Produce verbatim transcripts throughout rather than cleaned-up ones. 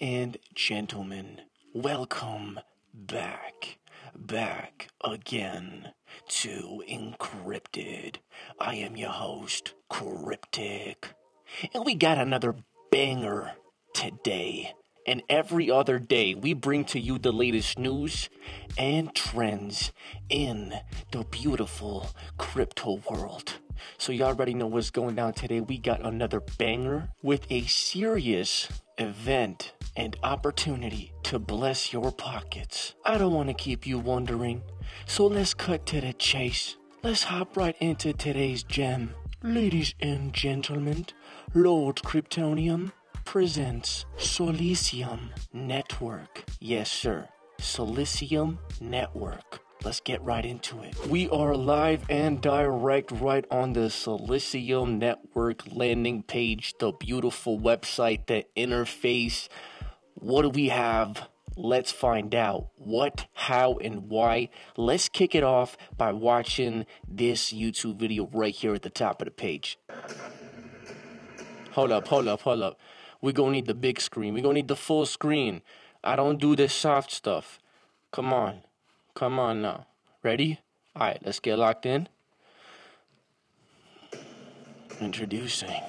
and gentlemen, welcome back, back again to Encrypted. I am your host, Cryptic, and we got another banger today. And every other day, we bring to you the latest news and trends in the beautiful crypto world. So you already know what's going down today. We got another banger with a serious event and opportunity to bless your pockets. I don't want to keep you wondering, so let's cut to the chase. Let's hop right into today's gem. Ladies and gentlemen, Lord Kryptonium presents Solisium Network. Yes, sir. Solisium Network. Let's get right into it. We are live and direct right on the Solisium Network landing page, the beautiful website, the interface. What do we have? Let's find out what, how, and why. Let's kick it off by watching this YouTube video right here at the top of the page. Hold up, hold up, hold up. We're going to need the big screen. We're going to need the full screen. I don't do this soft stuff. Come on. Come on now. Ready? All right, let's get locked in. Introducing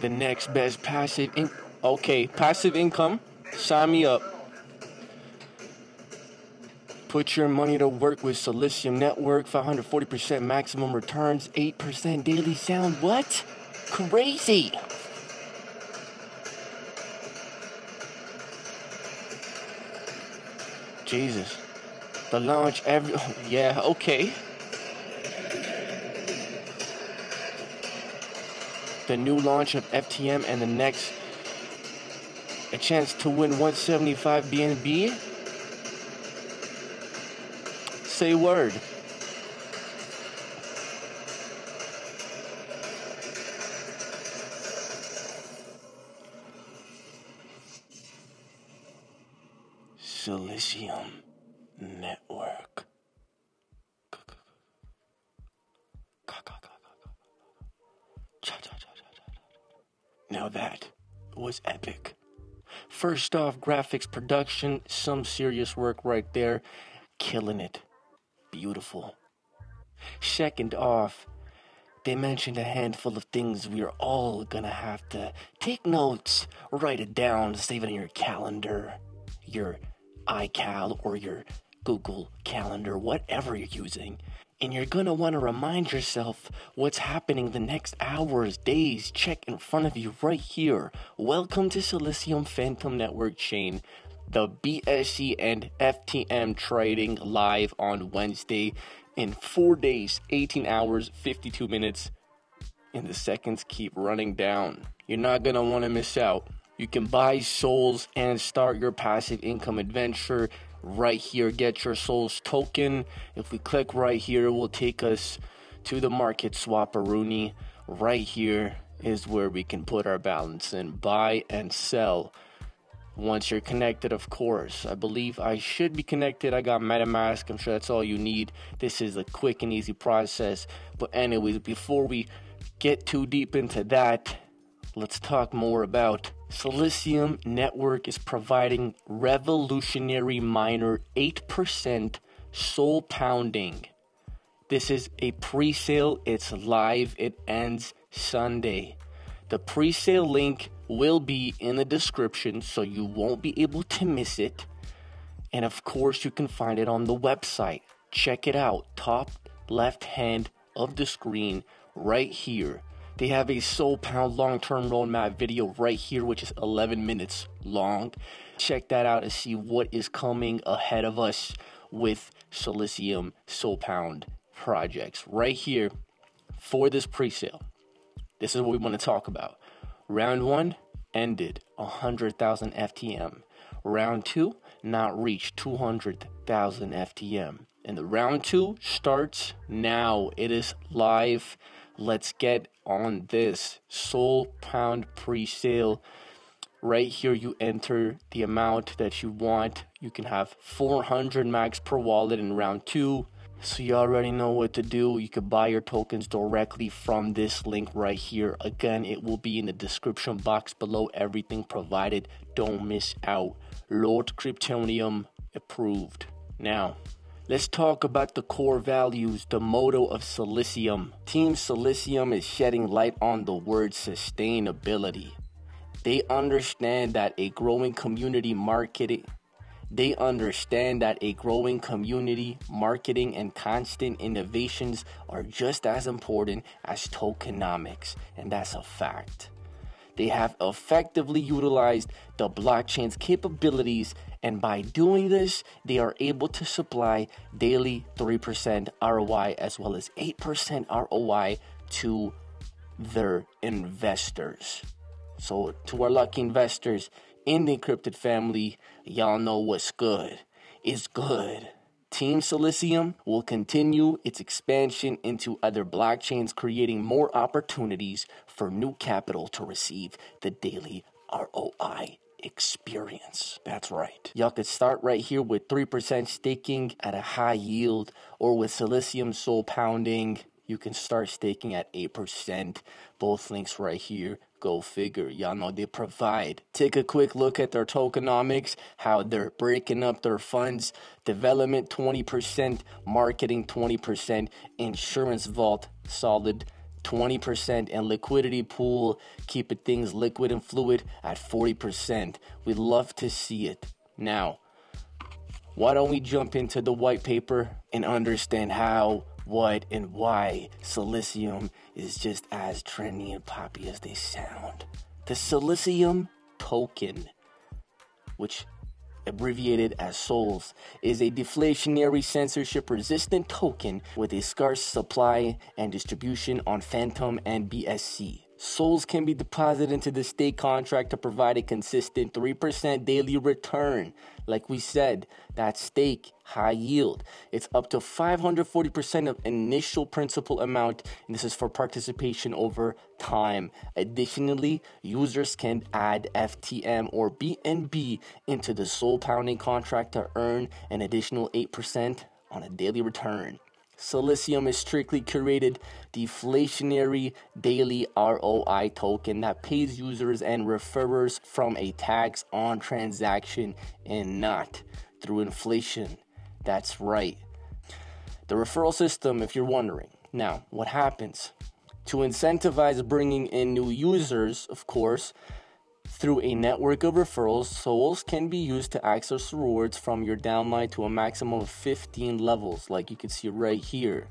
the next best passive in- Okay, passive income. Sign me up. Put your money to work with Solisium Network. five hundred forty percent maximum returns. eight percent daily sound. What? Crazy. Jesus. The launch every... Yeah, okay. The new launch of F T M and the next... A chance to win one seventy-five B N B? Say word. Solisium Network. Now that was epic. First off, graphics production, some serious work right there. Killing it. Beautiful. Second off, they mentioned a handful of things we are all gonna have to take notes, write it down, save it in your calendar, your iCal or your Google Calendar, whatever you're using, and you're gonna want to remind yourself what's happening the next hours, days. Check in front of you right here. Welcome to Solisium Phantom Network Chain, the B S C and F T M trading live on Wednesday in four days, eighteen hours, fifty-two minutes, and the seconds keep running down. You're not gonna want to miss out. You can buy S O L S and start your passive income adventure right here. Get your S O L S token. If we click right here, it will take us to the market swapperoonie. Right here is where we can put our balance in, buy and sell. Once you're connected, of course. I believe I should be connected. I got MetaMask. I'm sure that's all you need. This is a quick and easy process. But anyways, before we get too deep into that, let's talk more about Solisium Network is providing revolutionary minor eight percent soul pounding. This is a pre-sale. It's live. It ends Sunday. The pre-sale link will be in the description, so you won't be able to miss it. And of course, you can find it on the website. Check it out. Top left hand of the screen right here. They have a Soul Pound long-term roadmap video right here, which is eleven minutes long. Check that out and see what is coming ahead of us with Solisium Soul Pound projects. Right here for this pre-sale. This is what we want to talk about. Round one ended, one hundred thousand F T M. Round two, not reached, two hundred thousand F T M. And the round two starts now. It is live. Let's get on this Soul Pound pre-sale. Right here, you enter the amount that you want. You can have four hundred max per wallet in round two, So you already know what to do. You can buy your tokens directly from this link right here. Again, it will be in the description box below. Everything provided. Don't miss out. Lord Kryptonium approved. Now, let's talk about the core values, the motto of Solisium. Team Solisium is shedding light on the word sustainability. They understand that a growing community marketing They understand that a growing community, marketing, and constant innovations are just as important as tokenomics, and that's a fact. They have effectively utilized the blockchain's capabilities, and by doing this, they are able to supply daily three percent R O I as well as eight percent R O I to their investors. So to our lucky investors in the Encrypted family, y'all know what's good. It's good. Team Solisium will continue its expansion into other blockchains, creating more opportunities for new capital to receive the daily R O I experience. That's right. Y'all could start right here with three percent staking at a high yield, or with Solisium Soul Pounding, you can start staking at eight percent. Both links right here. Go figure. Y'all know they provide. Take a quick look at their tokenomics, how they're breaking up their funds. Development twenty percent, marketing twenty percent, insurance vault solid twenty percent, and liquidity pool, keeping things liquid and fluid at forty percent. We love to see it. Now, why don't we jump into the white paper and understand how, what, and why Solisium is just as trendy and poppy as they sound. The Solisium token, which abbreviated as SOLS, is a deflationary, censorship-resistant token with a scarce supply and distribution on Phantom and B S C. SOLS can be deposited into the state contract to provide a consistent three percent daily return. Like we said, that stake, high yield. It's up to five hundred forty percent of initial principal amount, and this is for participation over time. Additionally, users can add F T M or B N B into the soul pounding contract to earn an additional eight percent on a daily return. Solisium is strictly curated deflationary daily R O I token that pays users and referrers from a tax on transaction and not through inflation. That's right. The referral system, if you're wondering. Now, what happens? To incentivize bringing in new users, of course, through a network of referrals, souls can be used to access rewards from your downline to a maximum of fifteen levels, like you can see right here.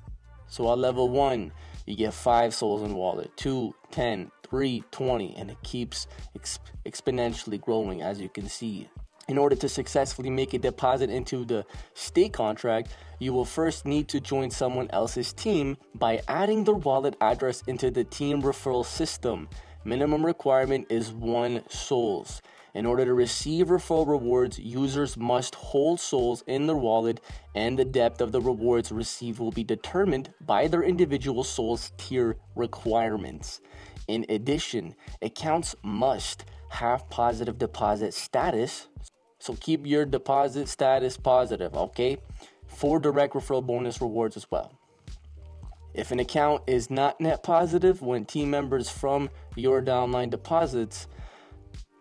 So at level one, you get five souls in wallet, two, ten, three, twenty, and it keeps exp exponentially growing, as you can see. In order to successfully make a deposit into the stake contract, you will first need to join someone else's team by adding their wallet address into the team referral system. Minimum requirement is one souls. In order to receive referral rewards, users must hold souls in their wallet, and the depth of the rewards received will be determined by their individual souls tier requirements. In addition, accounts must have positive deposit status, so keep your deposit status positive, okay? For direct referral bonus rewards as well. If an account is not net positive when team members from your downline deposits,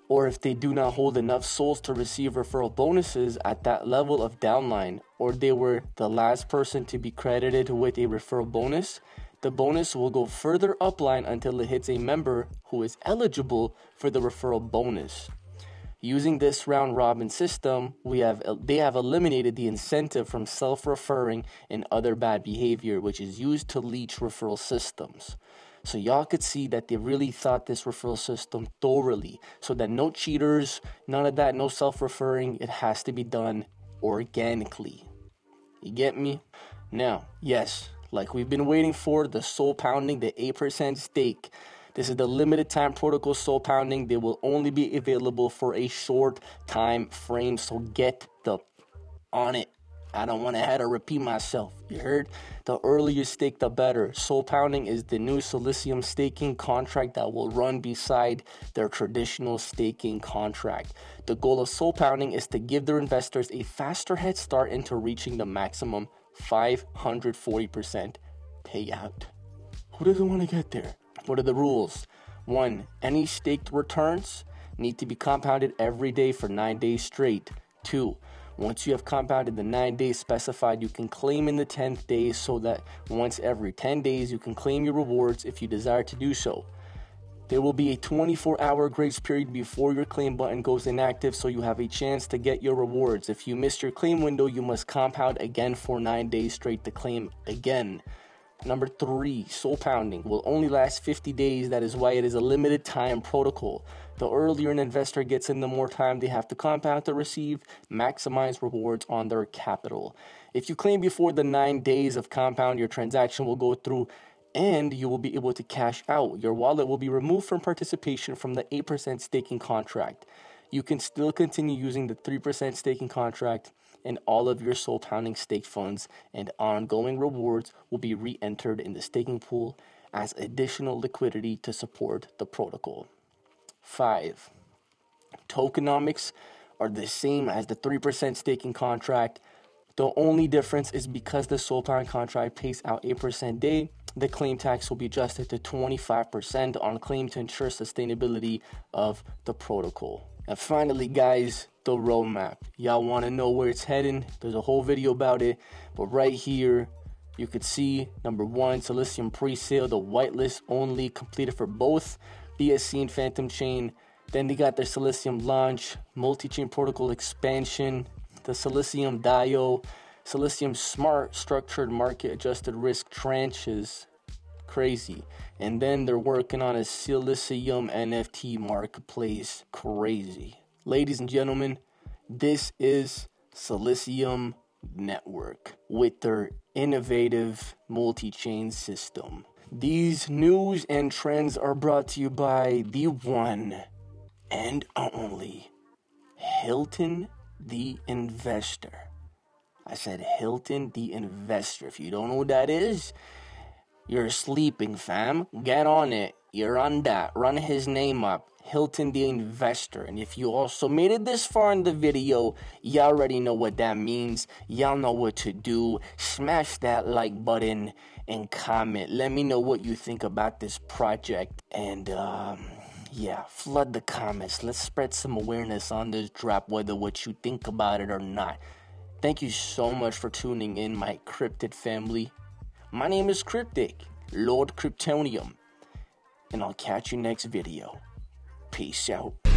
or if they do not hold enough souls to receive referral bonuses at that level of downline, or they were the last person to be credited with a referral bonus, the bonus will go further upline until it hits a member who is eligible for the referral bonus. Using this round-robin system, we have, they have eliminated the incentive from self-referring and other bad behavior, which is used to leech referral systems. So y'all could see that they really thought this referral system thoroughly, so that no cheaters, none of that, no self-referring. It has to be done organically. You get me? Now, yes, like we've been waiting for, the soul pounding, the eight percent stake. This is the limited time protocol soul pounding. They will only be available for a short time frame, so get the on it. I don't want to have to repeat myself. You heard? The earlier stake, the better. Soul pounding is the new Solisium staking contract that will run beside their traditional staking contract. The goal of soul pounding is to give their investors a faster head start into reaching the maximum five hundred forty percent payout. Who doesn't want to get there? What are the rules? One, any staked returns need to be compounded every day for nine days straight. Two, once you have compounded the nine days specified, you can claim in the tenth day, so that once every ten days you can claim your rewards if you desire to do so. There will be a twenty-four hour grace period before your claim button goes inactive, so you have a chance to get your rewards. If you miss your claim window, you must compound again for nine days straight to claim again. Number three, soul pounding will only last fifty days. That is why it is a limited time protocol. The earlier an investor gets in, the more time they have to compound to receive maximized rewards on their capital. If you claim before the nine days of compound, your transaction will go through and you will be able to cash out. Your wallet will be removed from participation from the eight percent staking contract. You can still continue using the three percent staking contract, and all of your soul pounding stake funds and ongoing rewards will be re-entered in the staking pool as additional liquidity to support the protocol. Five, tokenomics are the same as the three percent staking contract. The only difference is because the soul pound contract pays out eight percent day, the claim tax will be adjusted to twenty-five percent on claim to ensure sustainability of the protocol. And finally, guys, the roadmap. Y'all want to know where it's heading? There's a whole video about it, but right here you could see number one, Solisium pre-sale, the whitelist only completed for both B S C and Phantom Chain. Then they got their Solisium launch, multi-chain protocol expansion, the Solisium D I O, Solisium smart structured market adjusted risk tranches. Crazy. And then they're working on a Solisium N F T marketplace. Crazy. Ladies and gentlemen, this is Solisium Network with their innovative multi-chain system. These news and trends are brought to you by the one and only Hilton the Investor. I said Hilton the Investor. If you don't know who that is, you're sleeping, fam. Get on it. You're on that. Run his name up. Hilton the Investor. And if you also made it this far in the video, you already know what that means. Y'all know what to do. Smash that like button and comment. Let me know what you think about this project. And, um... yeah, flood the comments. Let's spread some awareness on this drop, whether what you think about it or not. Thank you so much for tuning in, my cryptid family. My name is Cryptic, Lord Kryptonium, and I'll catch you next video. Peace out.